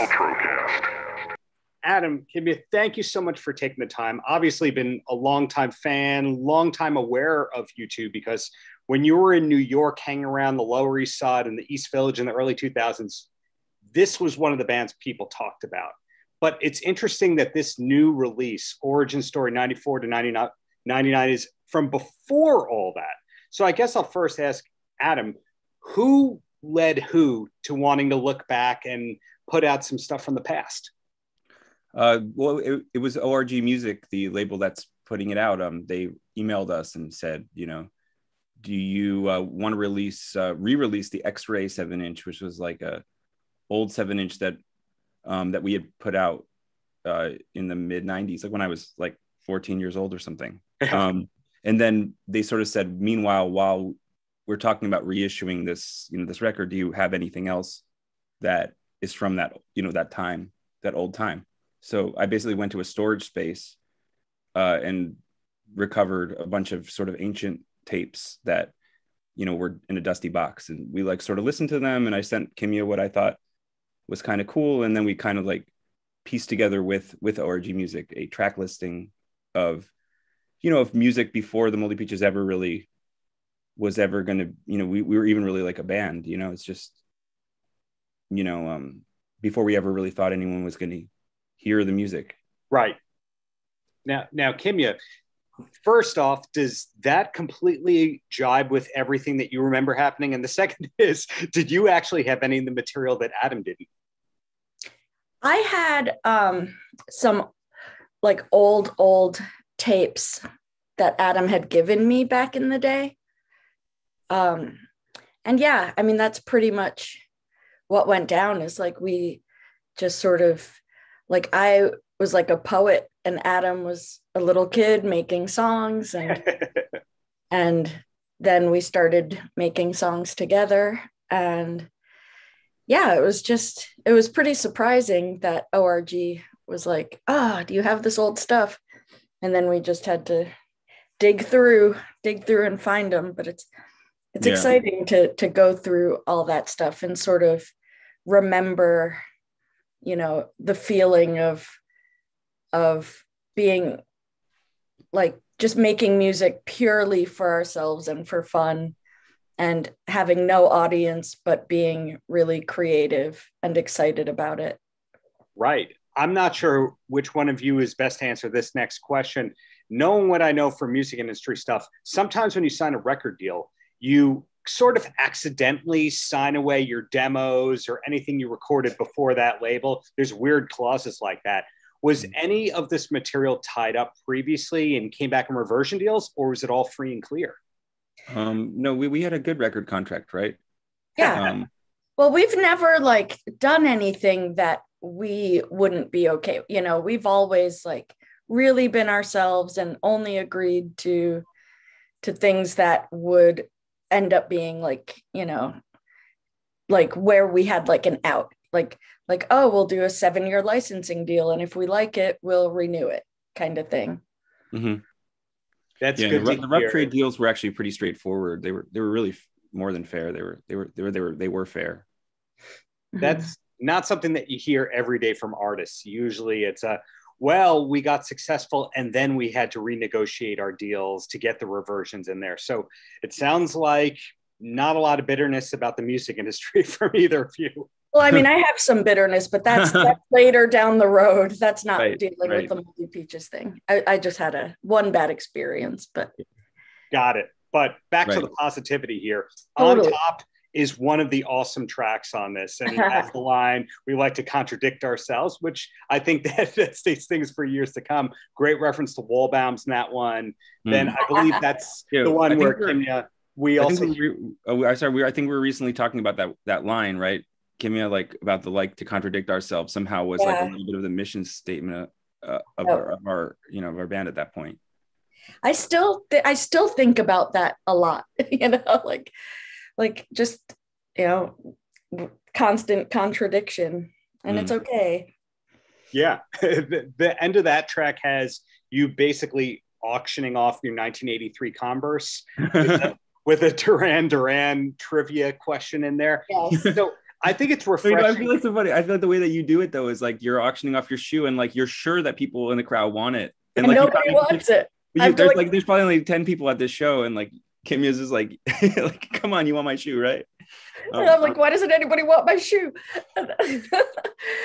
Outrocast. Adam, Kimya, thank you so much for taking the time. Obviously been a longtime fan, longtime aware of you two, because when you were in New York, hanging around the Lower East Side and the East Village in the early 2000s, this was one of the bands people talked about. But it's interesting that this new release, Origin Story 94 to 99, is from before all that. So I guess I'll first ask Adam, who led who to wanting to look back and put out some stuff from the past? Well, it was ORG Music, the label that's putting it out. They emailed us and said, you know, do you want to release, re-release the X-Ray 7-inch, which was like a old 7-inch that that we had put out in the mid 90s, like when I was like 14 years old or something. And then they sort of said, meanwhile, while we're talking about reissuing this, you know, this record, do you have anything else that is from that, you know, that time, that old time? So I basically went to a storage space and recovered a bunch of sort of ancient tapes that, you know, were in a dusty box, and we like sort of listened to them. And I sent Kimya what I thought was kind of cool, and then we kind of like pieced together with ORG Music a track listing of, you know, of music before the Moldy Peaches ever really was ever going to, you know, we were even really like a band, you know, it's just, you know, before we ever really thought anyone was going to hear the music. Right. Now, Kimya, first off, does that completely jibe with everything that you remember happening? And the second is, did you actually have any of the material that Adam didn't? I had some like old tapes that Adam had given me back in the day. And yeah, I mean, that's pretty much what went down, is like, we just sort of like, I was like a poet and Adam was a little kid making songs, and and then we started making songs together. And yeah, it was just, it was pretty surprising that ORG was like, oh, do you have this old stuff? And then we just had to dig through and find them. But it's yeah, exciting to go through all that stuff and sort of remember, you know, the feeling of being like just making music purely for ourselves and for fun, and having no audience, but being really creative and excited about it. Right. I'm not sure which one of you is best to answer this next question. Knowing what I know from music industry stuff, sometimes when you sign a record deal, you sort of accidentally sign away your demos or anything you recorded before that label. There's weird clauses like that. Was any of this material tied up previously and came back in reversion deals, or was it all free and clear? No, we had a good record contract, right? Yeah. Well, we've never like done anything that we wouldn't be okay. You know, we've always like really been ourselves and only agreed to things that would end up being like, you know, like where we had like an out, like, oh, we'll do a 7-year licensing deal, and if we like it, we'll renew it, kind of thing. Mm-hmm. That's good. The rough trade deals were actually pretty straightforward. They were really more than fair. They were fair. That's not something that you hear every day from artists. Usually it's a, well, we got successful and then we had to renegotiate our deals to get the reversions in there. So it sounds like not a lot of bitterness about the music industry from either of you. Well, I mean, I have some bitterness, but that's later down the road. That's not dealing with the Moldy Peaches thing. I just had one bad experience, but. Got it. But back to the positivity here. Totally. On Top is one of the awesome tracks on this. And that's the line, we like to contradict ourselves, which I think that states things for years to come. Great reference to Wallbaum's in that one. Mm. Then I believe that's the one where Kimya, I think we were recently talking about that line, right? Kimya, like about the like to contradict ourselves somehow was like a little bit of the mission statement of our band at that point. I still think about that a lot, you know, like just, you know, constant contradiction, and it's okay. Yeah. The end of that track has you basically auctioning off your 1983 Converse with a Duran Duran trivia question in there. Yes. So I think it's refreshing. I mean, I feel like so funny. I feel like the way that you do it though is like you're auctioning off your shoe and like you're sure that people in the crowd want it, and like, nobody wants it. There's probably like 10 people at this show, and like Kimya's is like, like, come on, you want my shoe, right? And I'm like, why doesn't anybody want my shoe? And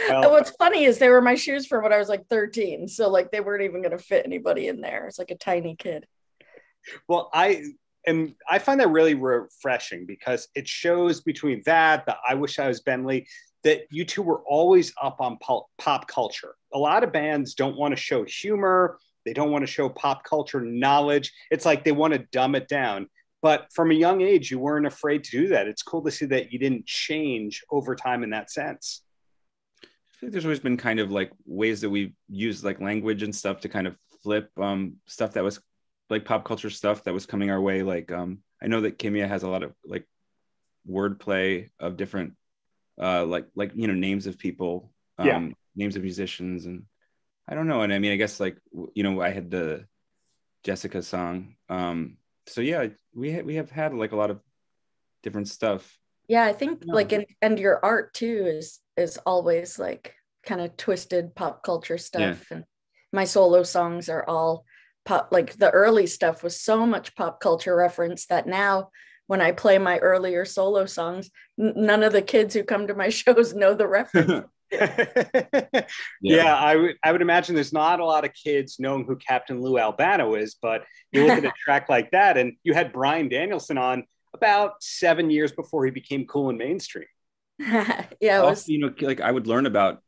what's funny is they were my shoes from when I was like 13, so like they weren't even going to fit anybody in there. It's like a tiny kid. Well, I find that really refreshing because it shows between that, the I Wish I Was Ben Lee, that you two were always up on pop culture. A lot of bands don't want to show humor. They don't want to show pop culture knowledge. It's like they want to dumb it down. But from a young age, you weren't afraid to do that. It's cool to see that you didn't change over time in that sense. I think there's always been kind of like ways that we've used like language and stuff to kind of flip stuff that was like pop culture stuff that was coming our way. Like, I know that Kimya has a lot of like wordplay of different, like, you know, names of people, names of musicians. And I don't know. And I mean, I guess like, you know, I had the Jessica song. So yeah, we have had like a lot of different stuff. Yeah. I think like, and your art too is always like kind of twisted pop culture stuff. Yeah. And my solo songs are all pop, like the early stuff was so much pop culture reference that now when I play my earlier solo songs, none of the kids who come to my shows know the reference. Yeah, I would imagine there's not a lot of kids knowing who Captain Lou Albano is, but you look at a track like that, and you had Brian Danielson on about 7 years before he became cool and mainstream. Yeah, also, you know, like I'd learn about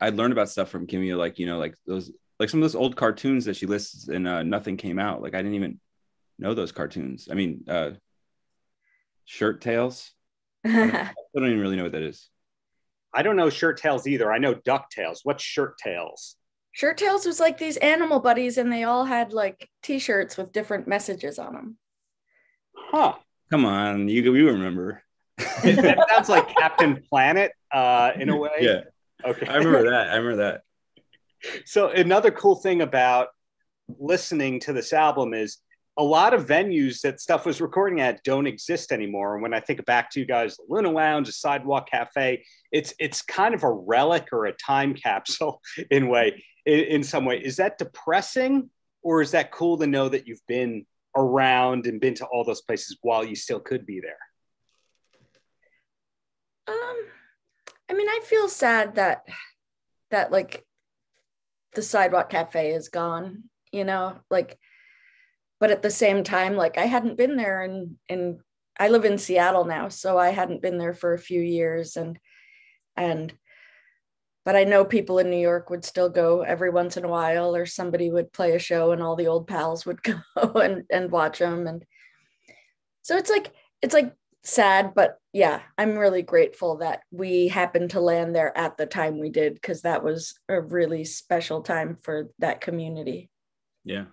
stuff from Kimya, like, you know, like those, like some of those old cartoons that she lists in Nothing Came Out. Like I didn't even know those cartoons. I mean, Shirt Tales. I don't even really know what that is. I don't know Shirt Tales either. I know Duck Tales. What's Shirt Tales? Shirt Tales was like these animal buddies, and they all had like T-shirts with different messages on them. Huh? Come on, you remember? That sounds like Captain Planet in a way. Yeah. Okay. I remember that. So another cool thing about listening to this album is a lot of venues that stuff was recording at don't exist anymore. And when I think back to you guys, the Luna Lounge, the Sidewalk Cafe, it's kind of a relic or a time capsule in some way. Is that depressing, or is that cool to know that you've been around and been to all those places while you still could be there? I mean, I feel sad that like the Sidewalk Cafe is gone, you know, like. But at the same time, like I hadn't been there, and I live in Seattle now, so I hadn't been there for a few years, but I know people in New York would still go every once in a while, or somebody would play a show and all the old pals would go and watch them, and so it's like sad, but yeah, I'm really grateful that we happened to land there at the time we did, because that was a really special time for that community. Yeah.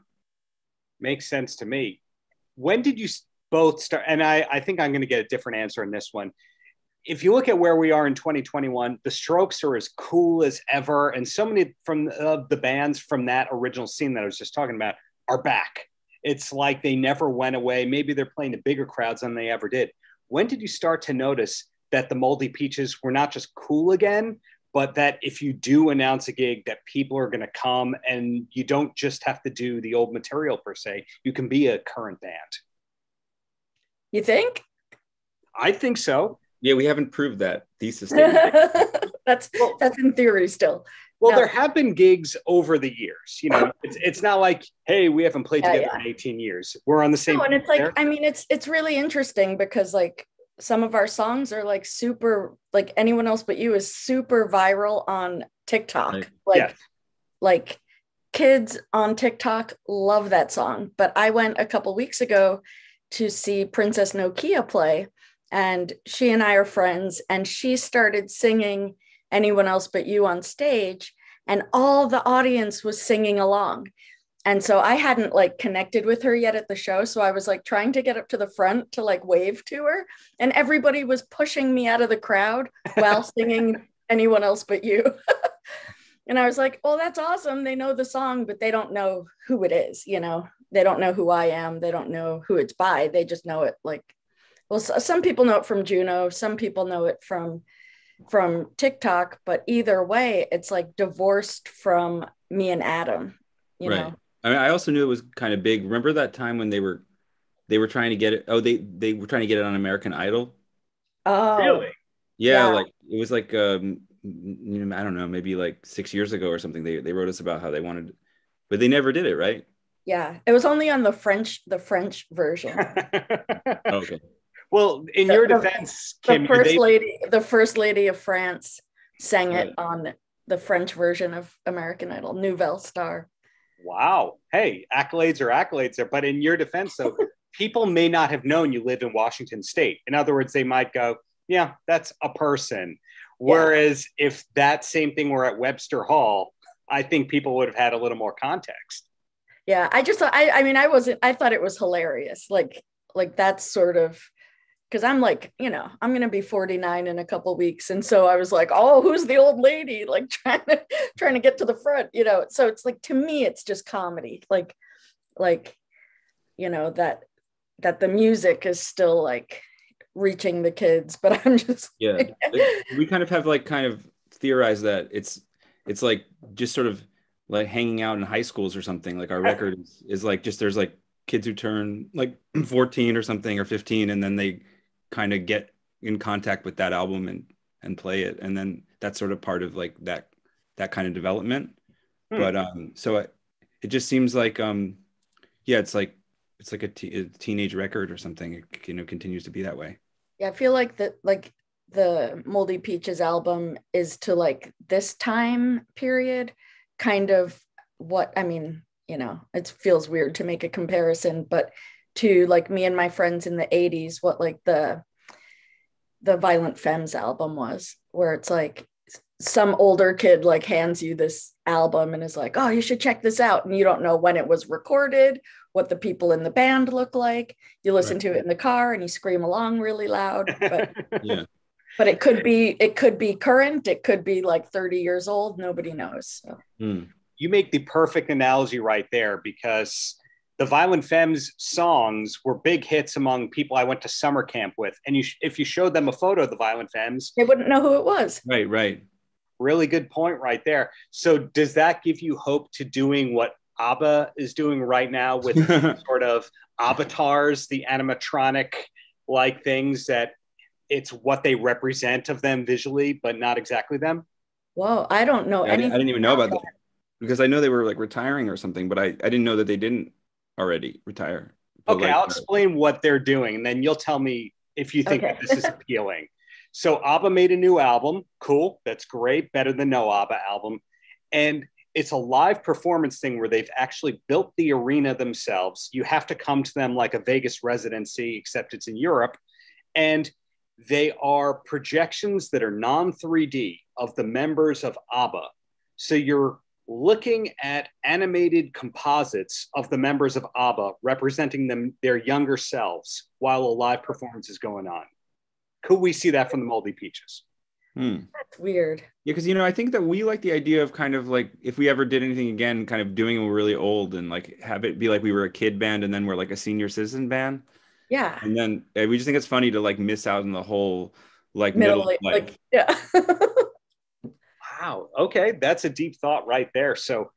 Makes sense to me. When did you both start? And I think I'm going to get a different answer in this one. If you look at where we are in 2021, the Strokes are as cool as ever. And so many from the bands from that original scene that I was just talking about are back. It's like they never went away. Maybe they're playing to bigger crowds than they ever did. When did you start to notice that the Moldy Peaches were not just cool again, but that if you do announce a gig, that people are gonna come, and you don't just have to do the old material per se, you can be a current band? You think? I think so. Yeah, we haven't proved that thesis. That's in theory still. Well, no. There have been gigs over the years, you know, it's not like, hey, we haven't played together in 18 years. We're on the same. No, and it's like, there. I mean, it's really interesting because like, some of our songs are like super, like Anyone Else But You is super viral on TikTok. Like kids on TikTok love that song. But I went a couple weeks ago to see Princess Nokia play, and she and I are friends, and she started singing Anyone Else But You on stage, and all the audience was singing along. And so I hadn't like connected with her yet at the show. So I was like trying to get up to the front to like wave to her, and everybody was pushing me out of the crowd while singing Anyone Else But You. And I was like, well, that's awesome. They know the song, but they don't know who it is. You know, they don't know who I am. They don't know who it's by. They just know it. Like, well, some people know it from Juno. Some people know it from from TikTok, but either way, it's like divorced from me and Adam, you right. know? I mean, I also knew it was kind of big. Remember that time when they were trying to get it? Oh, they were trying to get it on American Idol. Oh, really? Yeah, yeah. Like it was like, you know, I don't know, maybe like 6 years ago or something. They wrote us about how they wanted, but they never did it, right? Yeah, it was only on the French version. Okay. Well, in your defense, Kim, the first lady of France sang it on the French version of American Idol, Nouvelle Star. Wow. Hey, accolades are accolades there. But in your defense, though, people may not have known you live in Washington State. In other words, they might go, yeah, that's a person. Whereas if that same thing were at Webster Hall, I think people would have had a little more context. Yeah, I just thought, I thought it was hilarious. Like that's sort of, because I'm like, you know, I'm going to be 49 in a couple weeks. And so I was like, oh, who's the old lady? Like trying to get to the front, you know? So it's like, to me, it's just comedy. Like, you know, that the music is still like reaching the kids, but I'm just. Yeah. We kind of have like kind of theorized that it's like just sort of like hanging out in high schools or something. Like our record is like, just, there's like kids who turn like 14 or something or 15, and then they kind of get in contact with that album and play it. And then that's sort of part of like that kind of development. Hmm. But so it just seems like, yeah, it's like a teenage record or something. It, you know, continues to be that way. Yeah. I feel like the Moldy Peaches album is to like this time period kind of what, I mean, you know, it feels weird to make a comparison, but to like me and my friends in the 80s, what like the Violent Femmes album was, where it's like some older kid like hands you this album and is like, oh, you should check this out. And you don't know when it was recorded, what the people in the band look like. You listen to it in the car and you scream along really loud. But yeah. But it could be current. It could be like 30 years old. Nobody knows. So. Mm. You make the perfect analogy right there, because the Violent Femmes songs were big hits among people I went to summer camp with. And if you showed them a photo of the Violent Femmes, they wouldn't know who it was. Right, right. Really good point right there. So does that give you hope to doing what ABBA is doing right now with sort of avatars, the animatronic-like things that it's what they represent of them visually, but not exactly them? Whoa, I don't know. I didn't even know about that. Because I know they were like retiring or something, but I didn't know that they didn't already retire. Okay, like, I'll explain what they're doing, and then you'll tell me if you think that this is appealing. So ABBA made a new album. Cool, that's great. Better than no ABBA album. And it's a live performance thing where they've actually built the arena themselves. You have to come to them like a Vegas residency, except it's in Europe. And they are projections that are non-3D of the members of ABBA. So you're looking at animated composites of the members of ABBA representing them, their younger selves, while a live performance is going on. Could we see that from the Moldy Peaches? Hmm. That's weird. Yeah, because, you know, I think that we like the idea of kind of like, if we ever did anything again, kind of doing it when we're really old and like have it be like we were a kid band and then we're like a senior citizen band. Yeah. And then we just think it's funny to like miss out on the whole like middle life. Like, yeah. Wow. Okay. That's a deep thought right there. So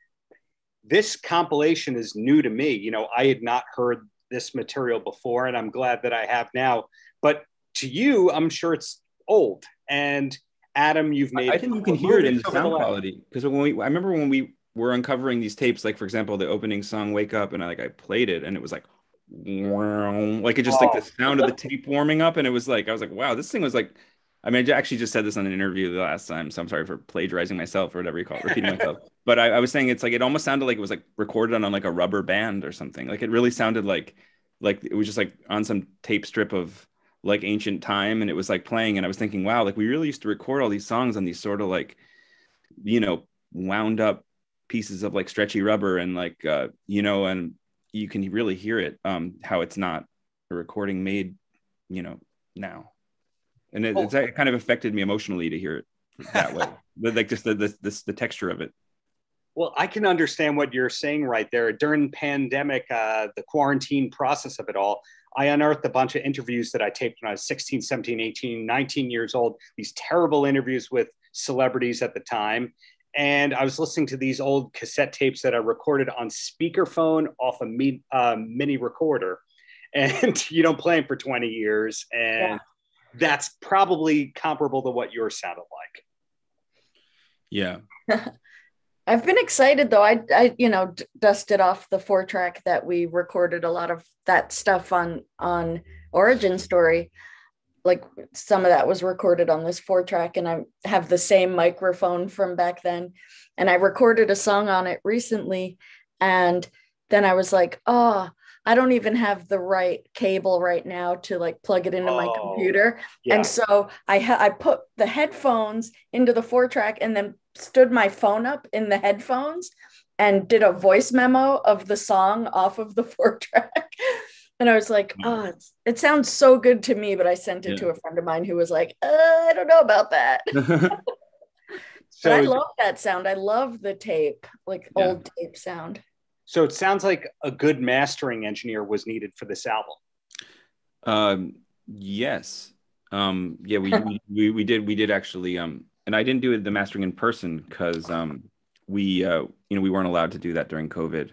this compilation is new to me. You know, I had not heard this material before, and I'm glad that I have now. But to you, I'm sure it's old. And Adam, you've made... I think you can hear it in the sound quality. Because I remember when we were uncovering these tapes, like, for example, the opening song, Wake Up, and I played it, and it was like, wow. Like, it just like the sound of the tape warming up. And it was like, I was like, wow, this thing was like... I mean, I actually just said this on an interview the last time, so I'm sorry for plagiarizing myself or whatever you call it, repeating myself. But I was saying it's like, it almost sounded like it was like recorded on like a rubber band or something. Like it really sounded like it was just like on some tape strip of like ancient time, and it was like playing. And I was thinking, wow, like we really used to record all these songs on these sort of like, you know, wound up pieces of like stretchy rubber, and like, you know, and you can really hear it, how it's not a recording made, you know, now. And it kind of affected me emotionally to hear it that way, like just the texture of it. Well, I can understand what you're saying right there. During pandemic, the quarantine process of it all, I unearthed a bunch of interviews that I taped when I was 16, 17, 18, 19 years old, these terrible interviews with celebrities at the time. And I was listening to these old cassette tapes that I recorded on speakerphone off a mini recorder. And you don't play them for 20 years. And yeah, that's probably comparable to what yours sounded like. Yeah. I've been excited though. I you know, dusted off the 4-track that we recorded a lot of that stuff on Origin Story. Like some of that was recorded on this 4-track, and I have the same microphone from back then. And I recorded a song on it recently. And then I was like, oh, I don't even have the right cable right now to like plug it into my computer. Yeah. And so I put the headphones into the 4-track and then stood my phone up in the headphones and did a voice memo of the song off of the 4-track. And I was like, oh, it sounds so good to me, but I sent it to a friend of mine who was like, I don't know about that. So I love that sound. I love the tape, like old tape sound. So it sounds like a good mastering engineer was needed for this album. Yes. Yeah, we did actually, and I didn't do the mastering in person because we weren't allowed to do that during COVID.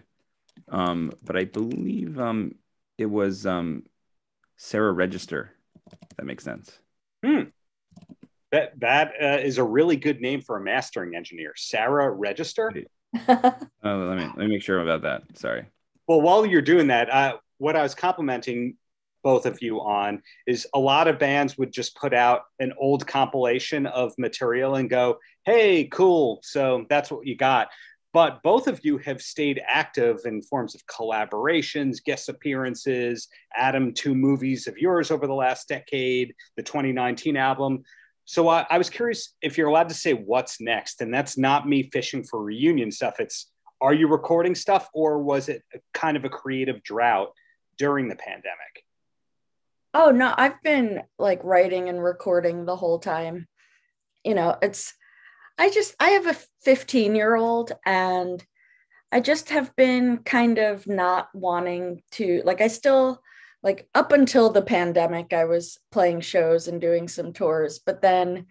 But I believe it was Sarah Register. If that makes sense. That is a really good name for a mastering engineer, Sarah Register. Let me make sure about that. Sorry. Well, while you're doing that, what I was complimenting both of you on is a lot of bands would just put out an old compilation of material and go, hey, cool, so that's what you got. But both of you have stayed active in forms of collaborations, guest appearances, Adam, 2 movies of yours over the last decade, the 2019 album. So I was curious if you're allowed to say what's next, and that's not me fishing for reunion stuff. It's, are you recording stuff, or was it kind of a creative drought during the pandemic? Oh no, I've been like writing and recording the whole time. You know, I have a 15-year-old, and I just have been kind of not wanting to, like, I still, like up until the pandemic, I was playing shows and doing some tours, but then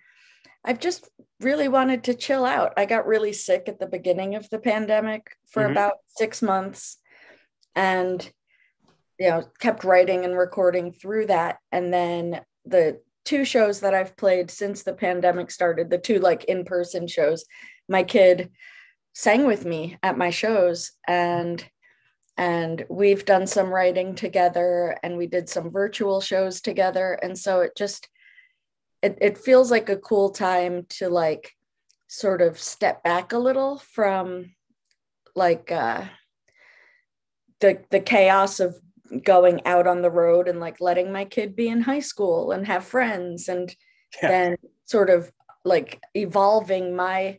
I've just really wanted to chill out. I got really sick at the beginning of the pandemic for about 6 months, and, you know, kept writing and recording through that. And then the 2 shows that I've played since the pandemic started, the 2 like in-person shows, my kid sang with me at my shows, and we've done some writing together, and we did some virtual shows together. And so it just, it feels like a cool time to like sort of step back a little from like the chaos of going out on the road and like letting my kid be in high school and have friends, and then sort of like evolving my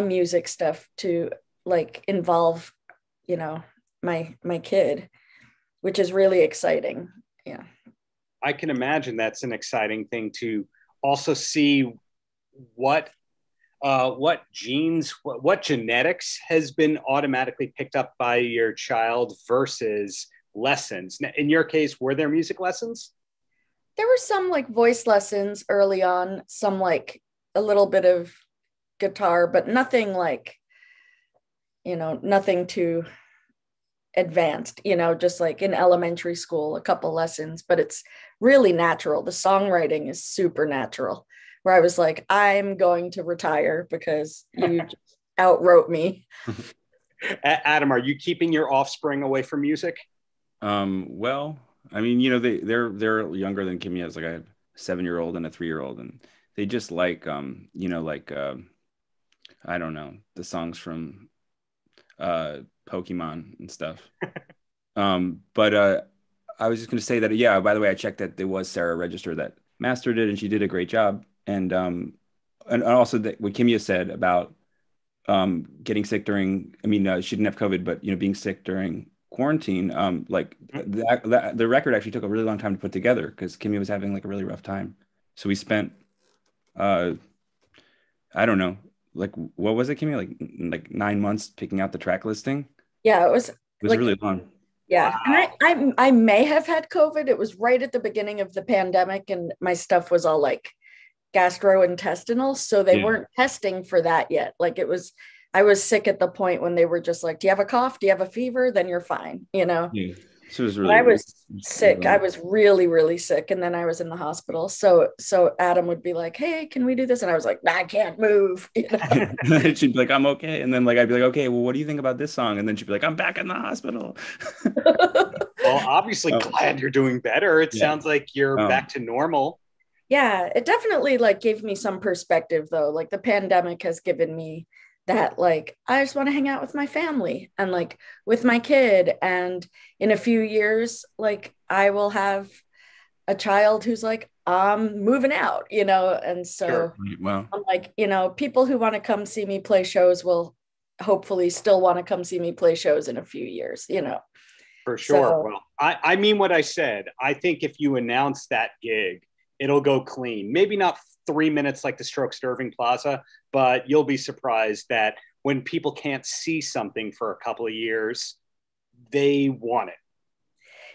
music stuff to like involve, you know, my kid, which is really exciting. Yeah. I can imagine that's an exciting thing to also see what genes, what genetics has been automatically picked up by your child versus lessons. Now, in your case, were there music lessons? There were some like voice lessons early on, some like a little bit of guitar, but nothing like, you know, nothing too advanced, you know, just like in elementary school, a couple lessons, but it's really natural. The songwriting is super natural, where I was like, I'm going to retire because you just outwrote me. Adam, are you keeping your offspring away from music? Well, I mean, you know, they're younger than Kimya. It's like I have a 7-year-old and a 3-year-old, and they just like, you know, like, I don't know, the songs from, Pokemon and stuff. But I was just going to say that, yeah, by the way, I checked that there was Sarah Register that mastered it, and she did a great job. And also that what Kimya said about getting sick during, I mean, she didn't have COVID, but, you know, being sick during quarantine, like the record actually took a really long time to put together because Kimya was having like a really rough time. So we spent, I don't know, like, what was it, Kimya? Like 9 months picking out the track listing? Yeah, it was like, really long. Yeah, wow. And I may have had COVID. It was right at the beginning of the pandemic, and my stuff was all like gastrointestinal, so they weren't testing for that yet. Like, it was, I was sick at the point when they were just like, do you have a cough? Do you have a fever? Then you're fine, you know? Yeah. So it was really, I was sick. I was really, really sick. And then I was in the hospital. So Adam would be like, hey, can we do this? And I was like, I can't move. You know? She'd be like, I'm okay. And then like, I'd be like, okay, well, what do you think about this song? And then she'd be like, I'm back in the hospital. Well, obviously glad you're doing better. It sounds like you're back to normal. Yeah, it definitely like gave me some perspective though. Like the pandemic has given me that, like, I just want to hang out with my family and like with my kid. And in a few years, like I will have a child who's like, I'm moving out, you know? And so Wow. I'm like, you know, people who want to come see me play shows will hopefully still want to come see me play shows in a few years, you know? For sure. So, well, I mean what I said. I think if you announce that gig, it'll go clean. Maybe not 3 minutes like the Strokes to Irving Plaza, but you'll be surprised that when people can't see something for a couple of years, they want it.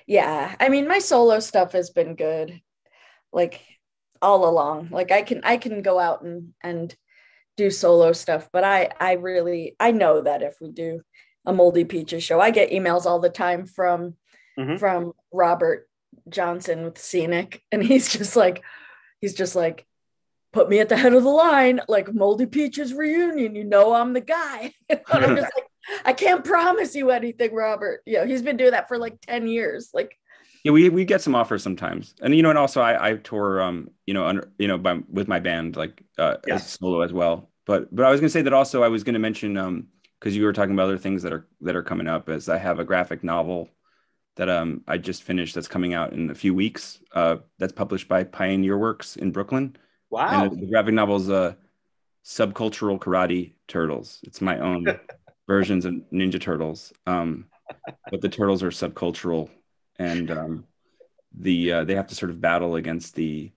Yeah. I mean, my solo stuff has been good, like all along. Like I can go out and do solo stuff, but I know that if we do a Moldy Peaches show, I get emails all the time from Robert Johnson with Scenic. And he's just like, put me at the head of the line, like Moldy Peaches reunion, you know, I'm the guy. And I'm just like, I can't promise you anything, Robert. You know, he's been doing that for like 10 years. Like, yeah, we get some offers sometimes. And, you know, and also I tour, with my band, like as solo as well. But I was going to say that also I was going to mention, because you were talking about other things that are coming up, as I have a graphic novel that I just finished that's coming out in a few weeks. That's published by Pioneer Works in Brooklyn. Wow. And the graphic novel's Subcultural Karate Turtles. It's my own versions of Ninja Turtles. But the turtles are subcultural, and they have to sort of battle against the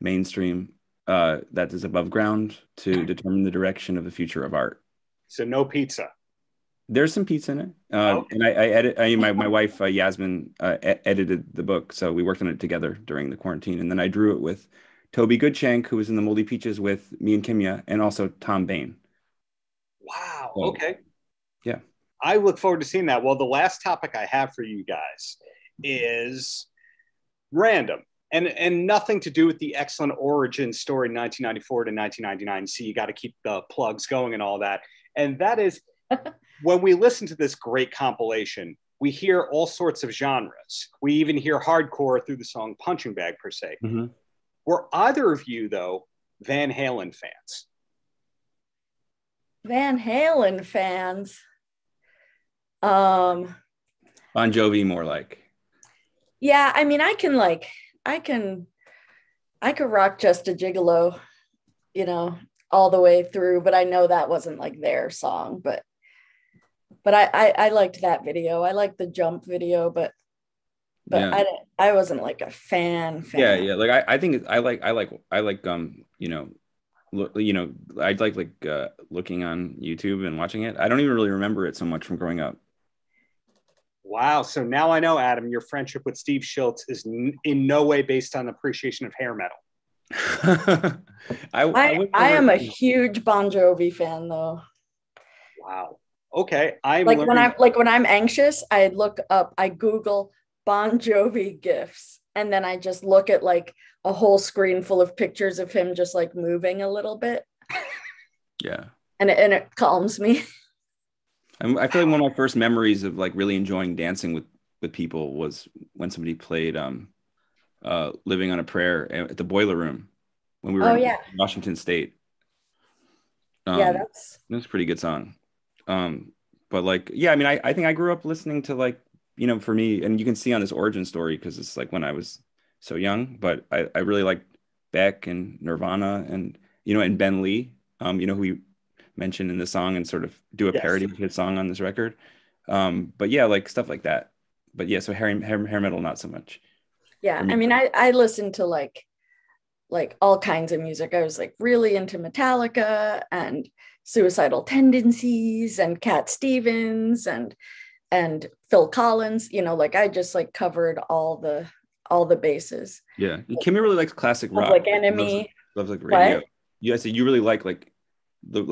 mainstream that is above ground to determine the direction of the future of art. So no pizza. There's some pizza in it. And my wife, Yasmin, edited the book. So we worked on it together during the quarantine. And then I drew it with Toby Goodshank, who was in the Moldy Peaches with me and Kimya, and also Tom Bain. Wow. So, okay. Yeah. I look forward to seeing that. Well, the last topic I have for you guys is random and nothing to do with the excellent origin story 1994 to 1999. So you got to keep the plugs going and all that. And that is when we listen to this great compilation, we hear all sorts of genres. We even hear hardcore through the song Punching Bag, per se. Mm-hmm. Were either of you, though, Van Halen fans? Van Halen fans? Bon Jovi, more like. Yeah, I mean, I could rock Just a Gigolo, you know, all the way through, but I know that wasn't like their song, but I liked that video. I liked the Jump video, but yeah. I wasn't like a fan. Yeah. Like I think I'd like looking on YouTube and watching it. I don't even really remember it so much from growing up. Wow. So now I know, Adam, your friendship with Steve Schultz is in no way based on appreciation of hair metal. I am a huge Bon Jovi fan though. Wow. Okay. When I'm anxious, I look up, I Google Bon Jovi gifs, and then I just look at like a whole screen full of pictures of him just like moving a little bit. Yeah. And it calms me. I feel like one of my first memories of like really enjoying dancing with people was when somebody played Living on a Prayer at the Boiler Room when we were in Washington State. That's a pretty good song. But like, yeah, I mean, I think I grew up listening to like, you know, for me, and you can see on this origin story because it's like when I was so young, but I really liked Beck and Nirvana and, you know, and Ben Lee, you know, who we mentioned in the song and sort of do a parody of his song on this record. But yeah, like stuff like that. But yeah, so hair metal, not so much. Yeah. I mean, I listened to like like all kinds of music. I was like really into Metallica and Suicidal Tendencies and Cat Stevens and Phil Collins, you know, like I just like covered all the bases. Yeah. Kimya really likes classic rock. Like Enemy. Loves like radio. What? Yeah, so you really like the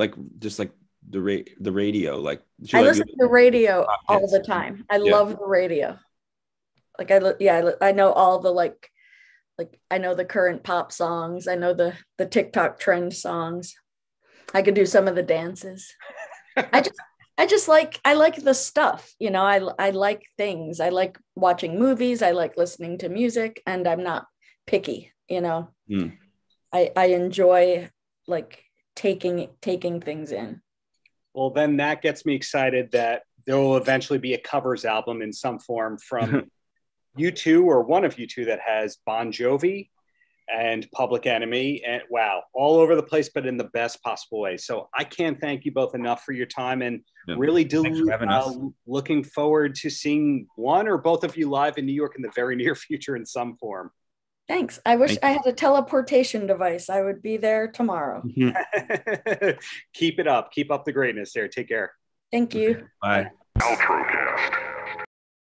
radio. Like I listen to the radio all the time. I love the radio. Like I know all the like I know the current pop songs. I know the TikTok trend songs. I could do some of the dances. I like the stuff, you know, I like things. I like watching movies. I like listening to music, and I'm not picky, you know. Mm. I enjoy like taking things in. Well, then that gets me excited that there will eventually be a covers album in some form from you two or one of you two that has Bon Jovi and Public Enemy, and wow, all over the place, but in the best possible way. So I can't thank you both enough for your time, and really looking forward to seeing one or both of you live in New York in the very near future in some form. Thanks. I wish I had a teleportation device. I would be there tomorrow. Mm-hmm. Keep it up. Keep up the greatness there. Take care. Thank you. Bye. Outrocast.